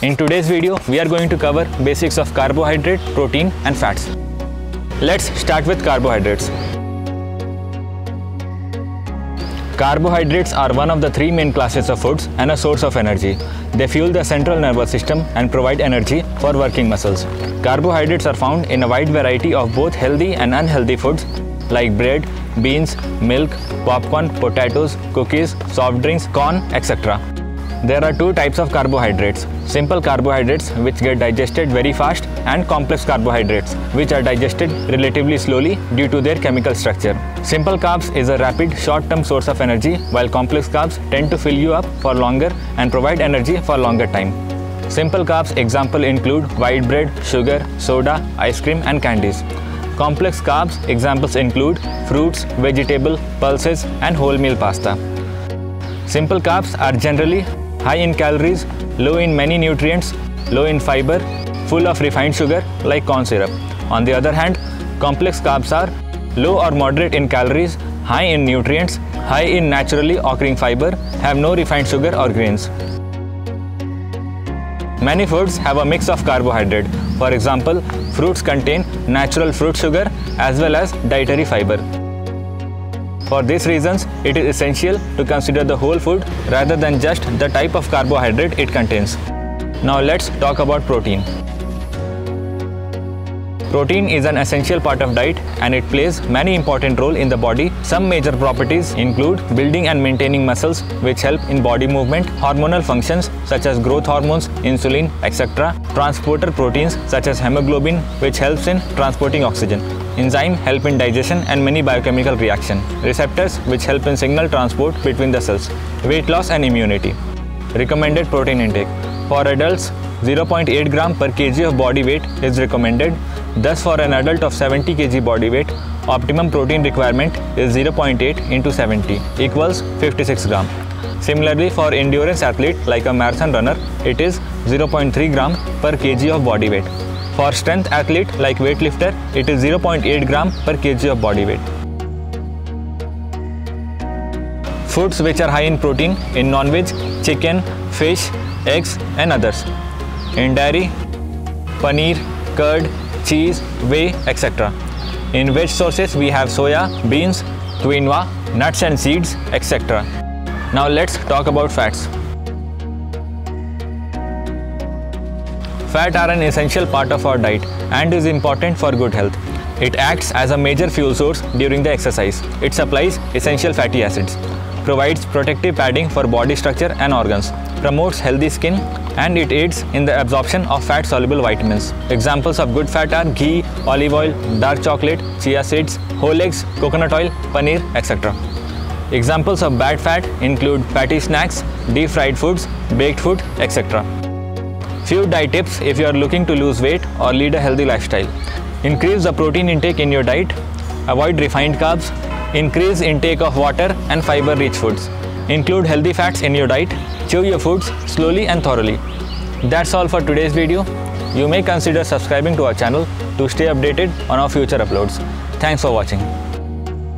In today's video, we are going to cover basics of carbohydrate, protein and fats. Let's start with carbohydrates. Carbohydrates are one of the three main classes of foods and a source of energy. They fuel the central nervous system and provide energy for working muscles. Carbohydrates are found in a wide variety of both healthy and unhealthy foods like bread, beans, milk, popcorn, potatoes, cookies, soft drinks, corn, etc. There are two types of carbohydrates: simple carbohydrates, which get digested very fast, and complex carbohydrates, which are digested relatively slowly due to their chemical structure. Simple carbs is a rapid, short-term source of energy, while complex carbs tend to fill you up for longer and provide energy for longer time. Simple carbs example include white bread, sugar, soda, ice cream, and candies. Complex carbs examples include fruits, vegetable, pulses, and wholemeal pasta. Simple carbs are generally high in calories, low in many nutrients, low in fiber, full of refined sugar like corn syrup. On the other hand, complex carbs are low or moderate in calories, high in nutrients, high in naturally occurring fiber, have no refined sugar or grains. Many foods have a mix of carbohydrate. For example, fruits contain natural fruit sugar as well as dietary fiber. For these reasons, it is essential to consider the whole food rather than just the type of carbohydrate it contains. Now let's talk about protein. Protein is an essential part of diet and it plays many important roles in the body. Some major properties include building and maintaining muscles, which help in body movement, hormonal functions such as growth hormones, insulin, etc., transporter proteins such as hemoglobin, which helps in transporting oxygen, enzyme help in digestion and many biochemical reaction, receptors which help in signal transport between the cells, weight loss and immunity. Recommended protein intake. For adults, 0.8 gram per kg of body weight is recommended. Thus, for an adult of 70 kg body weight, optimum protein requirement is 0.8 into 70 equals 56 gram. Similarly, for endurance athlete like a marathon runner, it is 0.3 gram per kg of body weight. For strength athlete like weightlifter, it is 0.8 gram per kg of body weight. Foods which are high in protein in non-veg: chicken, fish, eggs and others. In dairy, paneer, curd, cheese, whey, etc. In veg sources, we have soya, beans, quinoa, nuts and seeds, etc. Now let's talk about fats. Fats are an essential part of our diet and is important for good health. It acts as a major fuel source during the exercise. It supplies essential fatty acids, provides protective padding for body structure and organs, promotes healthy skin, and it aids in the absorption of fat-soluble vitamins. Examples of good fat are ghee, olive oil, dark chocolate, chia seeds, whole eggs, coconut oil, paneer, etc. Examples of bad fat include fatty snacks, deep-fried foods, baked food, etc. Few diet tips if you are looking to lose weight or lead a healthy lifestyle. Increase the protein intake in your diet. Avoid refined carbs. Increase intake of water and fiber-rich foods. Include healthy fats in your diet. Chew your foods slowly and thoroughly. That's all for today's video. You may consider subscribing to our channel to stay updated on our future uploads. Thanks for watching.